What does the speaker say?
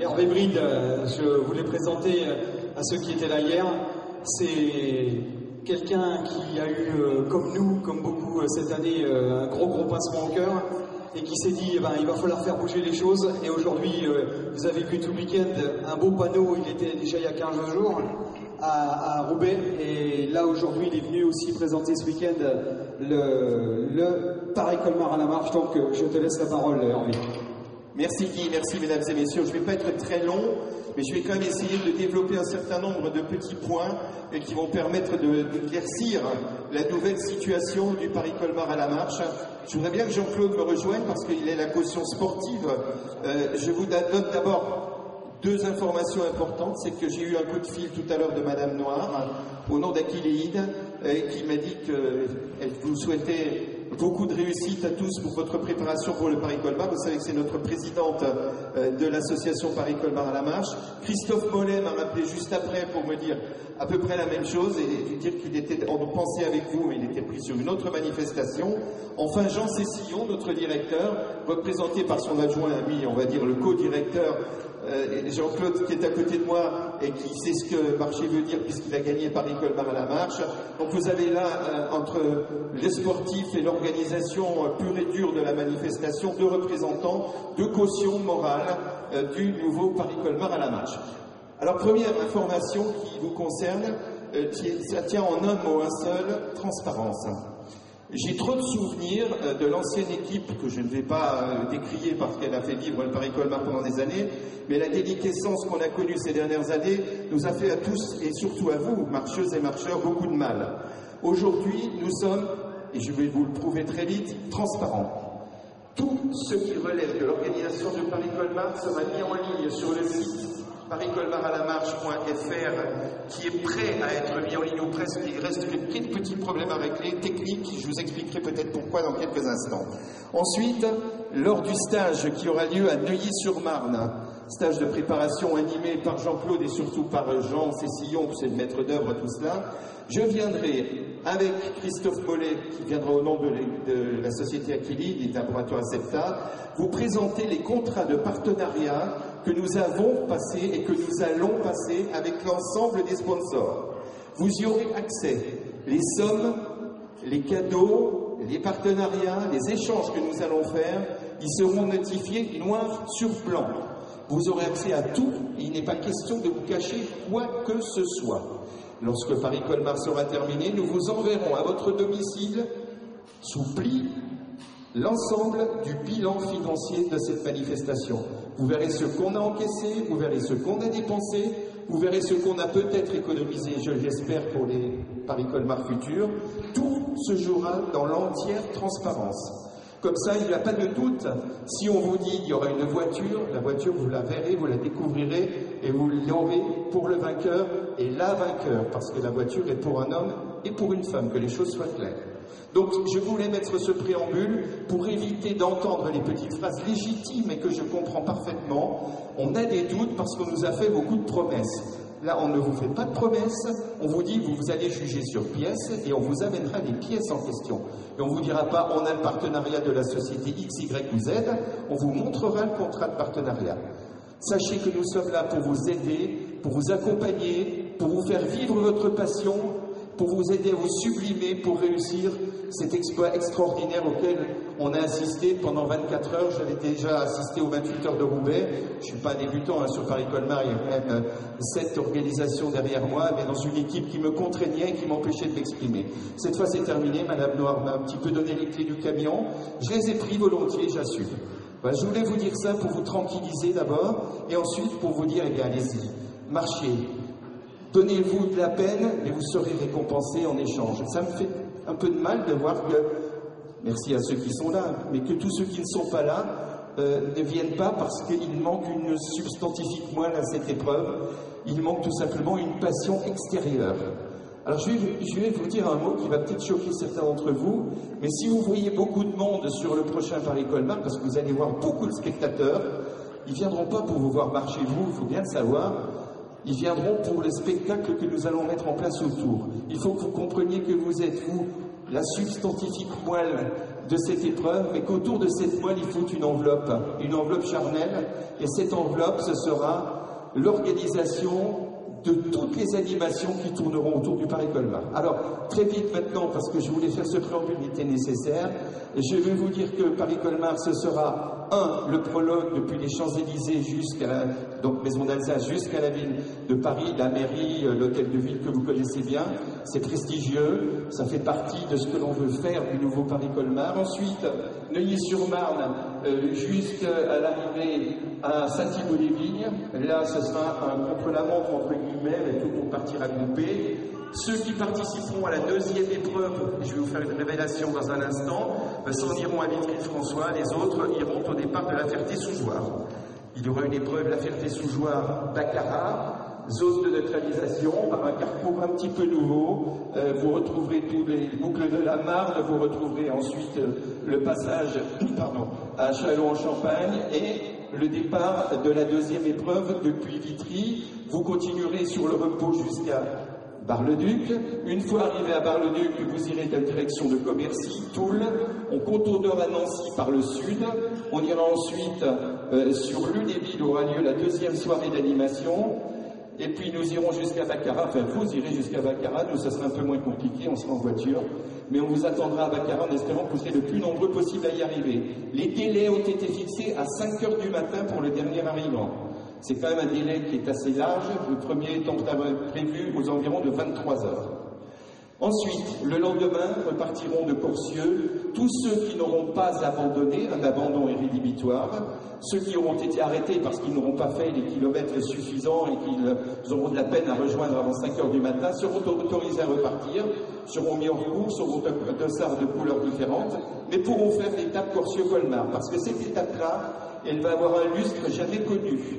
Hervé Bride, je voulais présenter à ceux qui étaient là hier. C'est quelqu'un qui a eu, comme nous, comme beaucoup cette année, un gros pincement au cœur et qui s'est dit, eh ben, il va falloir faire bouger les choses. Et aujourd'hui, vous avez vu tout le week-end un beau panneau, il était déjà il y a 15 jours à Roubaix. Et là, aujourd'hui, il est venu aussi présenter ce week-end le Paris-Colmar à la marche. Donc, je te laisse la parole, Hervé. Merci Guy, merci mesdames et messieurs. Je ne vais pas être très long, mais je vais quand même essayer de développer un certain nombre de petits points qui vont permettre d'éclaircir la nouvelle situation du Paris-Colmar à la marche. Je voudrais bien que Jean-Claude me rejoigne parce qu'il est la caution sportive. Je vous donne d'abord deux informations importantes. C'est que j'ai eu un coup de fil tout à l'heure de Madame Noir, au nom d'Aquiléide, qui m'a dit qu'elle vous souhaitait beaucoup de réussite à tous pour votre préparation pour le Paris-Colmar. Vous savez que c'est notre présidente de l'association Paris-Colmar à la marche. Christophe Mollet m'a rappelé juste après pour me dire à peu près la même chose et dire qu'il était en pensée avec vous, mais il était pris sur une autre manifestation. Enfin, Jean Cécillon, notre directeur, représenté par son adjoint, lui, on va dire le co-directeur, Jean-Claude qui est à côté de moi et qui sait ce que marcher veut dire puisqu'il a gagné Paris-Colmar à la marche. Donc vous avez là, entre les sportifs et l'organisation pure et dure de la manifestation, deux représentants, deux cautions morales du nouveau Paris-Colmar à la marche. Alors première information qui vous concerne, ça tient en un mot, un seul, transparence. J'ai trop de souvenirs de l'ancienne équipe, que je ne vais pas décrier parce qu'elle a fait vivre le Paris-Colmar pendant des années, mais la déliquescence qu'on a connue ces dernières années nous a fait à tous, et surtout à vous, marcheuses et marcheurs, beaucoup de mal. Aujourd'hui, nous sommes, et je vais vous le prouver très vite, transparents. Tout ce qui relève de l'organisation du Paris-Colmar sera mis en ligne sur le site Paris-Colmar à la marche.fr, qui est prêt à être mis en ligne ou presque. Il reste quelques petits problèmes à régler, techniques, je vous expliquerai peut-être pourquoi dans quelques instants. Ensuite, lors du stage qui aura lieu à Neuilly-sur-Marne, stage de préparation animé par Jean-Claude et surtout par Jean Cécillon, c'est le maître d'œuvre tout cela, je viendrai avec Christophe Mollet, qui viendra au nom de la société Aquiléide, des laboratoires CEFTA, vous présenter les contrats de partenariat que nous avons passés et que nous allons passer avec l'ensemble des sponsors. Vous y aurez accès, les sommes, les cadeaux, les partenariats, les échanges que nous allons faire, ils seront notifiés noir sur blanc. Vous aurez accès à tout, et il n'est pas question de vous cacher quoi que ce soit. Lorsque Paris-Colmar sera terminé, nous vous enverrons à votre domicile, sous pli, l'ensemble du bilan financier de cette manifestation. Vous verrez ce qu'on a encaissé, vous verrez ce qu'on a dépensé, vous verrez ce qu'on a peut-être économisé, je l'espère, pour les Paris-Colmar futurs. Tout se jouera dans l'entière transparence. Comme ça, il n'y a pas de doute. Si on vous dit qu'il y aura une voiture, la voiture, vous la verrez, vous la découvrirez et vous l'aurez pour le vainqueur et la vainqueur, parce que la voiture est pour un homme et pour une femme, que les choses soient claires. Donc, je voulais mettre ce préambule pour éviter d'entendre les petites phrases légitimes et que je comprends parfaitement. On a des doutes parce qu'on nous a fait beaucoup de promesses. Là, on ne vous fait pas de promesses, on vous dit vous allez juger sur pièce et on vous amènera les pièces en question. Et on ne vous dira pas on a le partenariat de la société X, Y ou Z, on vous montrera le contrat de partenariat. Sachez que nous sommes là pour vous aider, pour vous accompagner, pour vous faire vivre votre passion, pour vous aider à vous sublimer, pour réussir cet exploit extraordinaire auquel on a assisté pendant 24 heures. J'avais déjà assisté aux 28 heures de Roubaix. Je ne suis pas débutant sur Paris-Colmar, il y a quand même cette organisation derrière moi, mais dans une équipe qui me contraignait et qui m'empêchait de m'exprimer. Cette fois c'est terminé, Madame Noir m'a un petit peu donné les clés du camion. Je les ai pris volontiers, j'assume. Ben, je voulais vous dire ça pour vous tranquilliser d'abord, et ensuite pour vous dire, eh bien allez-y, marchez. Donnez-vous de la peine, mais vous serez récompensés en échange. Ça me fait un peu de mal de voir que, merci à ceux qui sont là, mais que tous ceux qui ne sont pas là ne viennent pas parce qu'il manque une substantifique moelle à cette épreuve. Il manque tout simplement une passion extérieure. Alors je vais vous dire un mot qui va peut-être choquer certains d'entre vous, mais si vous voyez beaucoup de monde sur le prochain Paris-Colmar, parce que vous allez voir beaucoup de spectateurs, ils ne viendront pas pour vous voir marcher vous, il faut bien le savoir. Ils viendront pour le spectacle que nous allons mettre en place autour. Il faut que vous compreniez que vous êtes, vous, la substantifique moelle de cette épreuve et qu'autour de cette voile, il faut une enveloppe charnelle. Et cette enveloppe, ce sera l'organisation de toutes les animations qui tourneront autour du Paris-Colmar. Alors, très vite maintenant, parce que je voulais faire ce préambule qui était nécessaire, je vais vous dire que Paris-Colmar, ce sera, le prologue depuis les Champs-Élysées jusqu'à la donc Maison d'Alsace, jusqu'à la ville de Paris, la mairie, l'hôtel de ville que vous connaissez bien. C'est prestigieux, ça fait partie de ce que l'on veut faire du nouveau Paris-Colmar. Ensuite, Neuilly-sur-Marne, jusqu'à l'arrivée à Saint-Thibault-les-Vignes. Là, ce sera un contre-la-montre, entre guillemets, avec tout pour partir à couper. Ceux qui participeront à la deuxième épreuve, je vais vous faire une révélation dans un instant, s'en iront à Vitry-François, les autres iront au départ de la Ferté-sous-Jouarre. Il y aura une épreuve, la Ferté-sous-Jouarre, Baccarat, zone de neutralisation, par un parcours un petit peu nouveau. Vous retrouverez tous les boucles de la Marne, vous retrouverez ensuite le passage à Châlons-en-Champagne et le départ de la deuxième épreuve depuis Vitry. Vous continuerez sur le repos jusqu'à Bar-le-Duc. Une fois arrivé à Bar-le-Duc, vous irez de la direction de Commercy-Toul. On contournera Nancy par le sud. On ira ensuite sur Lunéville où aura lieu la deuxième soirée d'animation. Et puis nous irons jusqu'à Baccarat. Enfin, vous irez jusqu'à Baccarat. Nous, ça sera un peu moins compliqué. On sera en voiture. Mais on vous attendra à Baccarat en espérant que vous serez le plus nombreux possible à y arriver. Les délais ont été fixés à 5 h du matin pour le dernier arrivant. C'est quand même un délai qui est assez large, le premier étant prévu aux environs de 23 heures. Ensuite, le lendemain, repartiront de Corsieux tous ceux qui n'auront pas abandonné, un abandon est rédhibitoire, ceux qui auront été arrêtés parce qu'ils n'auront pas fait les kilomètres suffisants et qu'ils auront de la peine à rejoindre avant 5 h du matin, seront autorisés à repartir, seront mis hors cours, seront de sardes de couleurs différentes, mais pourront faire l'étape Corsieux-Colmar, parce que cette étape-là, elle va avoir un lustre jamais connu.